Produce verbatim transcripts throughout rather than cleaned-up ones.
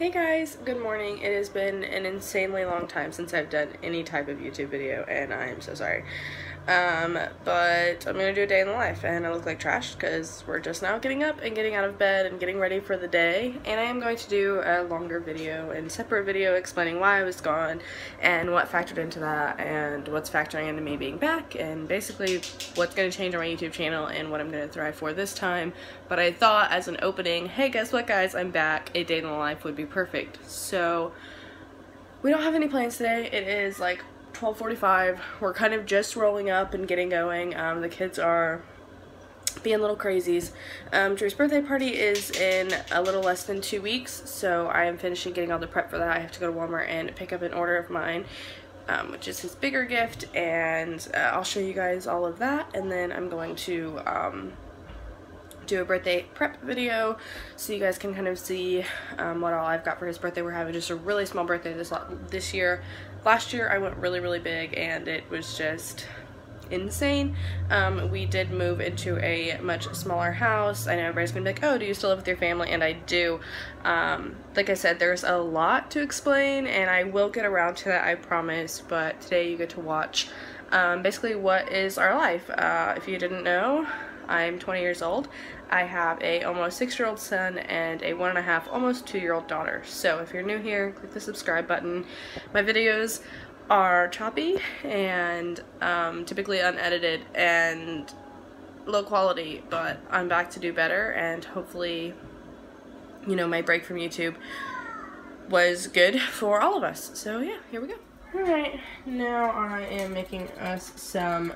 Hey guys, good morning. It has been an insanely long time since I've done any type of YouTube video, and I am so sorry. Um, but I'm gonna do a day in the life, and I look like trash because we're just now getting up and getting out of bed and getting ready for the day. And I am going to do a longer video and separate video explaining why I was gone and what factored into that and what's factoring into me being back and basically what's gonna change on my YouTube channel and what I'm gonna thrive for this time. But I thought as an opening, hey, guess what guys, I'm back. A day in the life would be perfect. So we don't have any plans today. It is like twelve forty-five. We're kind of just rolling up and getting going. Um, the kids are being little crazies. Um, Drew's birthday party is in a little less than two weeks, so I am finishing getting all the prep for that. I have to go to Walmart and pick up an order of mine, um, which is his bigger gift, and uh, I'll show you guys all of that, and then I'm going to um, do a birthday prep video so you guys can kind of see um, what all I've got for his birthday. We're having just a really small birthday this this year. Last year I went really really big and it was just insane. Um, we did move into a much smaller house. I know everybody's gonna be like, oh, do you still live with your family? And I do. Um, like I said, there's a lot to explain and I will get around to that, I promise, but today you get to watch um, basically what is our life. Uh, if you didn't know, I'm twenty years old. I have a almost six-year-old son and a one and a half, almost two-year-old daughter. So if you're new here, click the subscribe button. My videos are choppy and um, typically unedited and low quality, but I'm back to do better, and hopefully, you know, my break from YouTube was good for all of us. So yeah, here we go. Alright, now I am making us some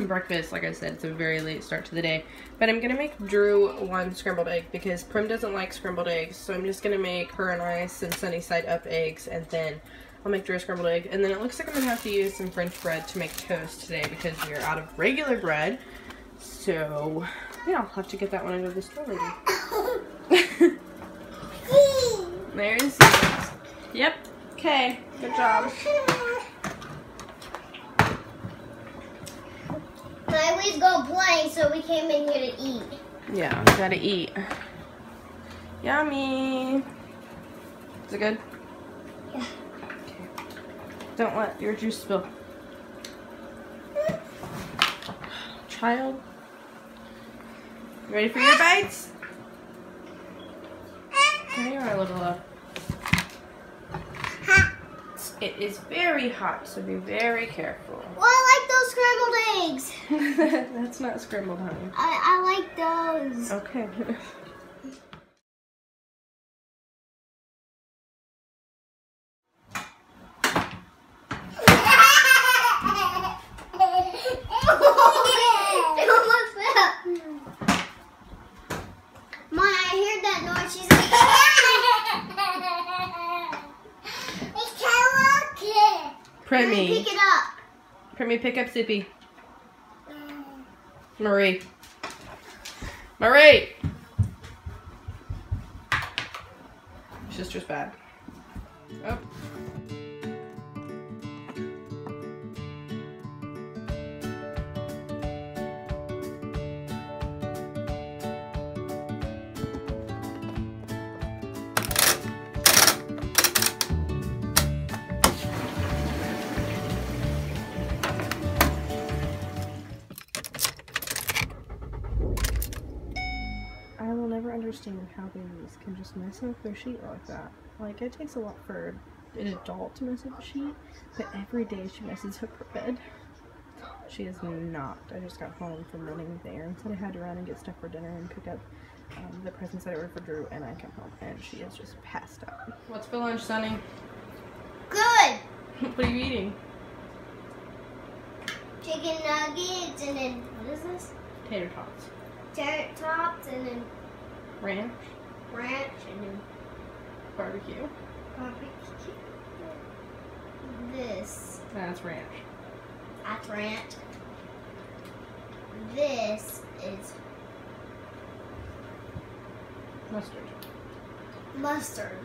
breakfast. Like I said, it's a very late start to the day. But I'm going to make Drew one scrambled egg because Prim doesn't like scrambled eggs. So I'm just going to make her and I some sunny side up eggs, and then I'll make Drew a scrambled egg. And then it looks like I'm going to have to use some French bread to make toast today because we are out of regular bread. So yeah, I'll have to get that one out of the store later. There's... Yep. Okay, good job. I always go play, so we came in here to eat. Yeah, we gotta eat. Yummy. Is it good? Yeah. Okay. Don't let your juice spill. Child. Ready for your bites? Come here, my little love. It is very hot, so be very careful. Well, I like those scrambled eggs. That's not scrambled, honey. I, I like those. Okay. Mom, I heard that noise. She's like... Primmy, pick it up. Primmy, pick up Zippy. Marie. Marie! Sister's bad. Oh. Understand how babies can just mess up their sheet like that. Like, it takes a lot for an adult to mess up a sheet, but every day she messes up her bed. She is not. I just got home from running with Aaron, said I had to run and get stuff for dinner and pick up um, the presents that were for Drew, and I come home and she is just passed out. What's for lunch, Sonny? Good! What are you eating? Chicken nuggets and then, what is this? Tater tots. Tater tots and then ranch, ranch, and barbecue. Barbecue. This. That's ranch. That's ranch. This is mustard. Mustard.